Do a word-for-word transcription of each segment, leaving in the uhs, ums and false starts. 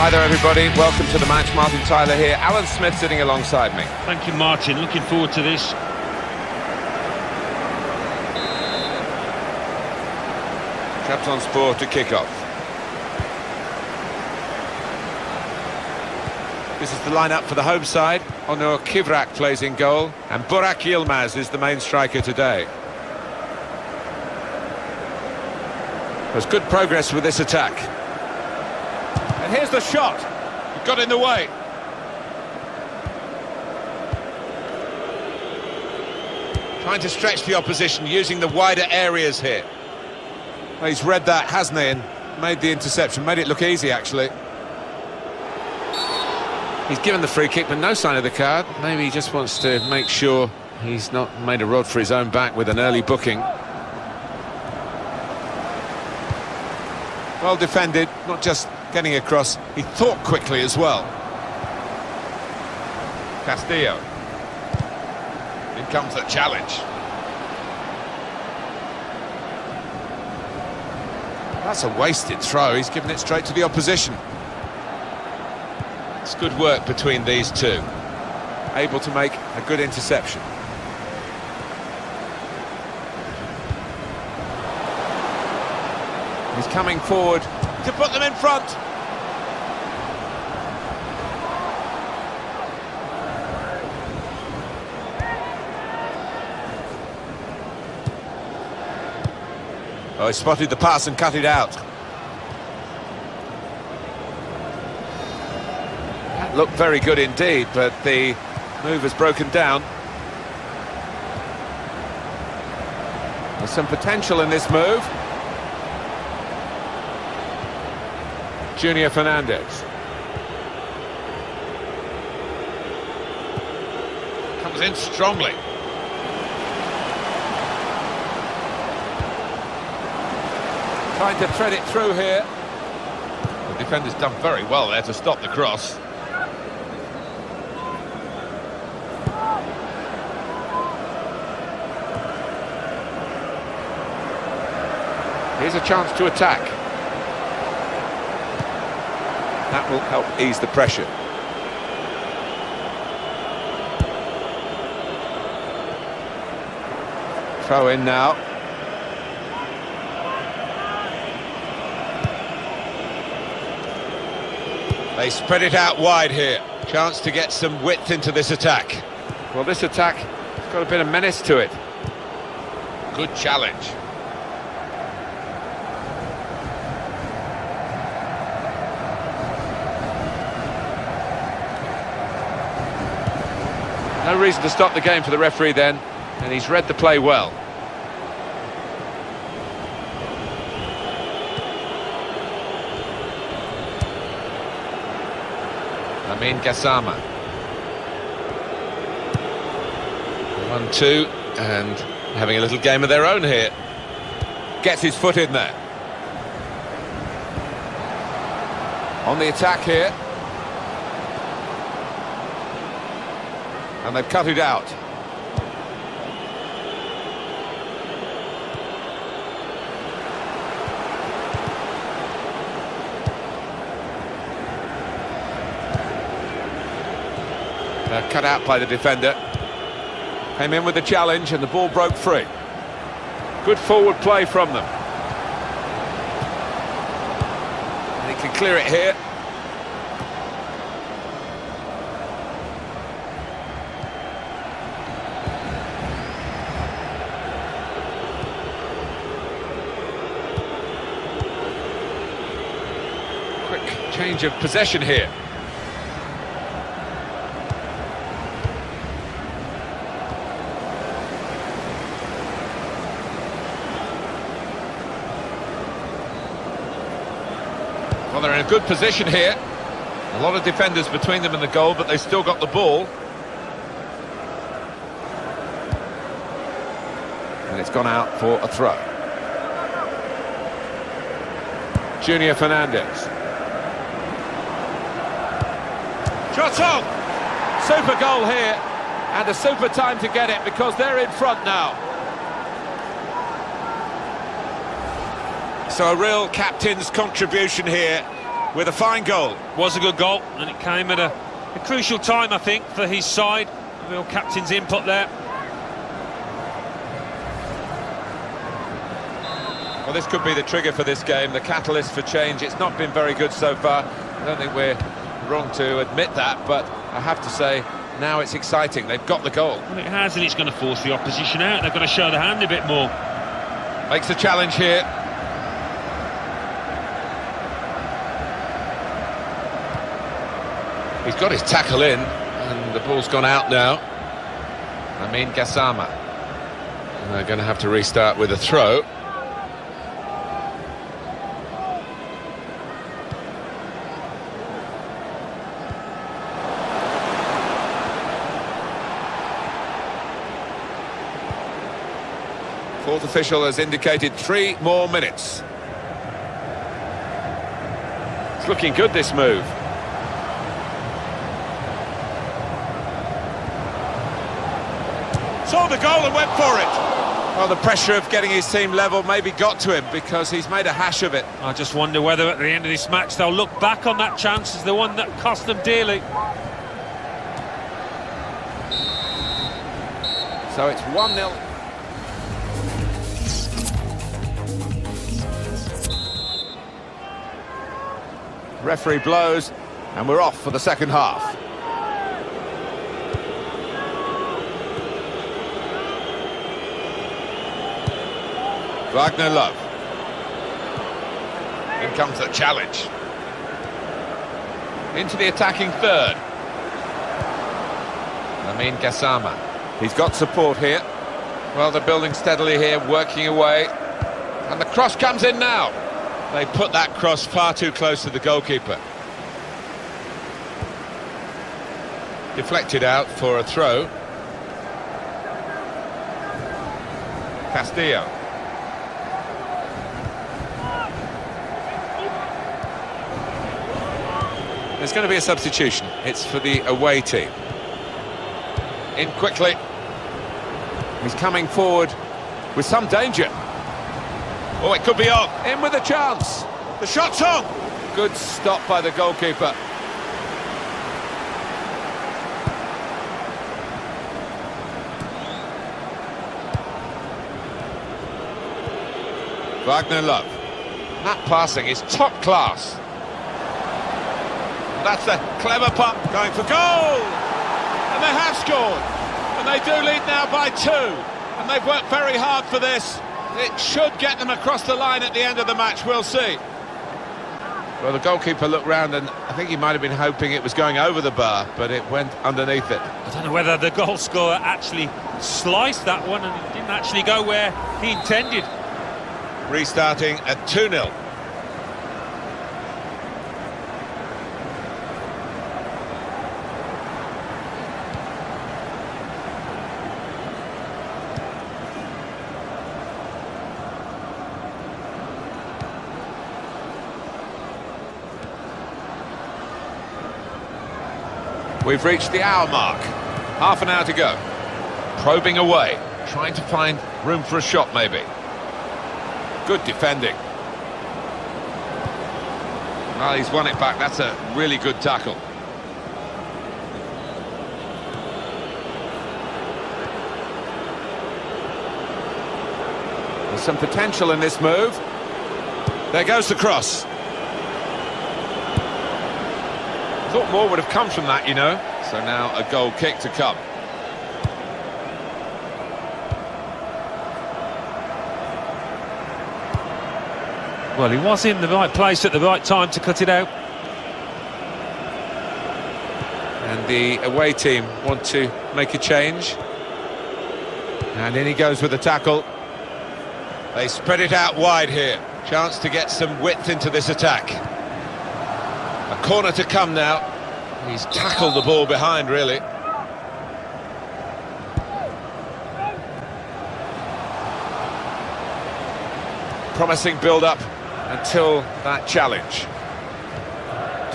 Hi there, everybody. Welcome to the match. Martin Tyler here. Alan Smith sitting alongside me. Thank you, Martin. Looking forward to this. Captain Spore to kick off. This is the lineup for the home side. Onur Kivrak plays in goal, and Burak Yilmaz is the main striker today. There's good progress with this attack. And here's the shot. It got in the way. Trying to stretch the opposition using the wider areas here. Well, he's read that, hasn't he, and made the interception, made it look easy, actually. He's given the free kick, but no sign of the card. Maybe he just wants to make sure he's not made a rod for his own back with an early booking. Well defended, not just getting across, he thought quickly as well. Castillo. In comes the challenge. That's a wasted throw, he's given it straight to the opposition. It's good work between these two. Able to make a good interception. He's coming forward to put them in front. Oh, he spotted the pass and cut it out. That looked very good indeed, but the move has broken down. There's some potential in this move. Junior Fernandez. Comes in strongly. Trying to thread it through here. The defender's done very well there to stop the cross. Here's a chance to attack. That will help ease the pressure. Throw in now. They spread it out wide here. Chance to get some width into this attack. Well, this attack has got a bit of menace to it. Good challenge. No reason to stop the game for the referee then, and he's read the play well. Amin Gassama. One, two, and having a little game of their own here. Gets his foot in there. On the attack here. And they've cut it out. Uh, cut out by the defender. Came in with the challenge and the ball broke free. Good forward play from them. And he can clear it here. Quick change of possession here. Well, they're in a good position here. A lot of defenders between them and the goal, but they've still got the ball. and it's gone out for a throw. Junior Fernandez. Shot on! Super goal here, and a super time to get it because they're in front now. So a real captain's contribution here with a fine goal. Was a good goal, and it came at a, a crucial time, I think, for his side. Real captain's input there. Well, this could be the trigger for this game, the catalyst for change. It's not been very good so far. I don't think we're wrong to admit that, but I have to say, now it's exciting. They've got the goal. Well, it has, and it's going to force the opposition out. They've got to show the hand a bit more. Makes the challenge here. He's got his tackle in, and the ball's gone out now. Amin Gassama. And they're going to have to restart with a throw. Fourth official has indicated three more minutes. It's looking good, this move. Saw the goal and went for it. Well, the pressure of getting his team level maybe got to him because he's made a hash of it. I just wonder whether at the end of this match they'll look back on that chance as the one that cost them dearly. So it's one nil. Referee blows, and we're off for the second half. Wagner Love. In comes the challenge. Into the attacking third. Amin Gassama. He's got support here. Well, they're building steadily here, working away. And the cross comes in now. They put that cross far too close to the goalkeeper. Deflected out for a throw. Castillo. There's going to be a substitution. It's for the away team. In quickly. He's coming forward with some danger. Oh, it could be on. In with a chance. The shot's on. Good stop by the goalkeeper. Wagner Love. That passing is top class. That's a clever punt going for goal. And they have scored. And they do lead now by two. And they've worked very hard for this. It should get them across the line at the end of the match, we'll see. Well, the goalkeeper looked round and I think he might have been hoping it was going over the bar, but it went underneath it. I don't know whether the goal scorer actually sliced that one and it didn't actually go where he intended. Restarting at two nil. We've reached the hour mark. Half an hour to go. Probing away, trying to find room for a shot, maybe. Good defending. Well, he's won it back. That's a really good tackle. There's some potential in this move. There goes the cross. I thought more would have come from that, you know. So now a goal kick to come. Well, he was in the right place at the right time to cut it out. And the away team want to make a change. And in he goes with the tackle. They spread it out wide here. Chance to get some width into this attack. A corner to come now. He's tackled the ball behind, really. promising build-up until that challenge.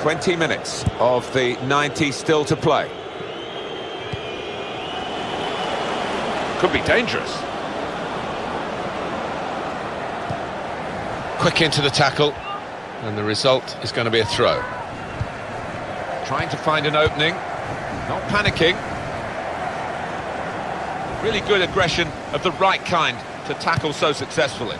twenty minutes of the ninety still to play. Could be dangerous. Quick into the tackle, and the result is going to be a throw. Trying to find an opening, not panicking. Really good aggression of the right kind to tackle so successfully.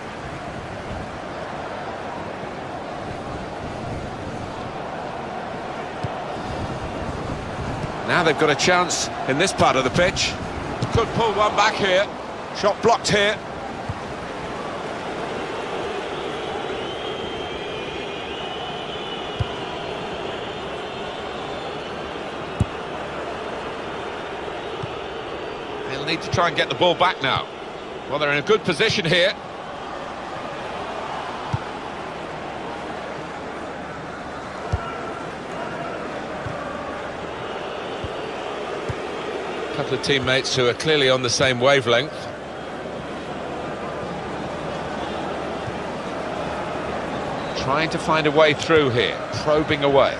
Now they've got a chance in this part of the pitch. Could pull one back here. Shot blocked here. They'll need to try and get the ball back now. Well, they're in a good position here. A couple of teammates who are clearly on the same wavelength. Trying to find a way through here, probing away.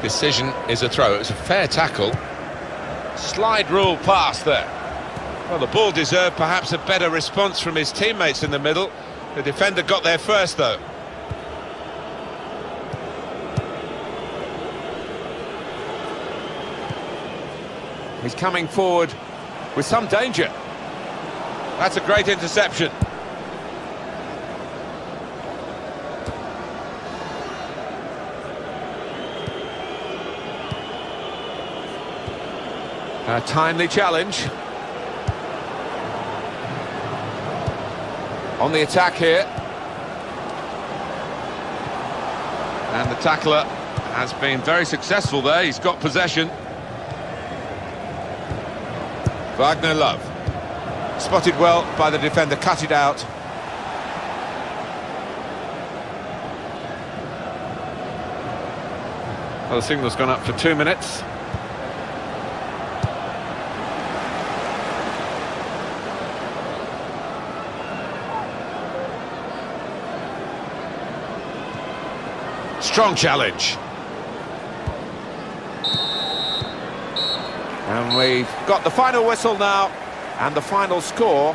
Decision is a throw. It was a fair tackle. Slide rule pass there. Well, the ball deserved perhaps a better response from his teammates in the middle. The defender got there first, though. He's coming forward with some danger. That's a great interception. A timely challenge. On the attack here. And the tackler has been very successful there. He's got possession. Wagner Love. Spotted well by the defender, cut it out. Well, the signal's gone up for two minutes. Strong challenge. And we've got the final whistle now, and the final score